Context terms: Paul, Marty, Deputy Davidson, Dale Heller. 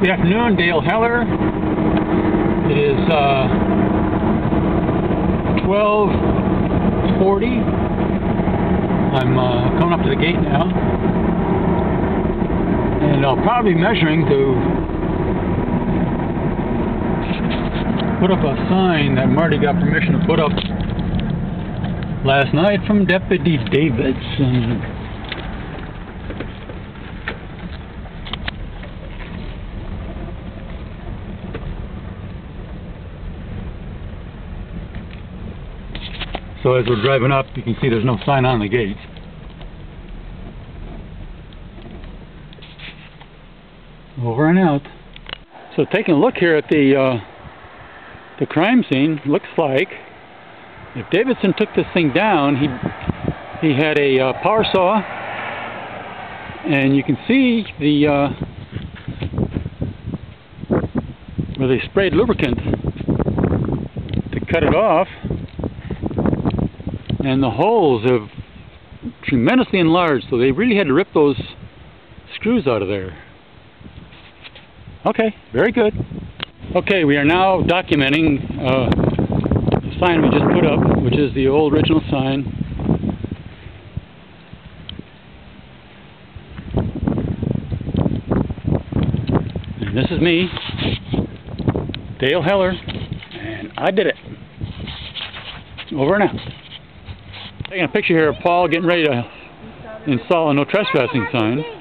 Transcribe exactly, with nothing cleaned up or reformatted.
Good afternoon, Dale Heller. It is uh, twelve forty. I'm uh, coming up to the gate now, and I'll probably be measuring to put up a sign that Marty got permission to put up last night from Deputy Davidson. So as we're driving up, you can see there's no sign on the gate. Over and out. So taking a look here at the uh, the crime scene, looks like if Davidson took this thing down, he he had a uh, power saw, and you can see the uh, where they sprayed lubricant to cut it off. And the holes have tremendously enlarged, so they really had to rip those screws out of there. Okay, very good. Okay, we are now documenting uh, the sign we just put up, which is the old original sign. And this is me, Dale Heller, and I did it. Over and out. Taking a picture here of Paul getting ready to install a no trespassing sign.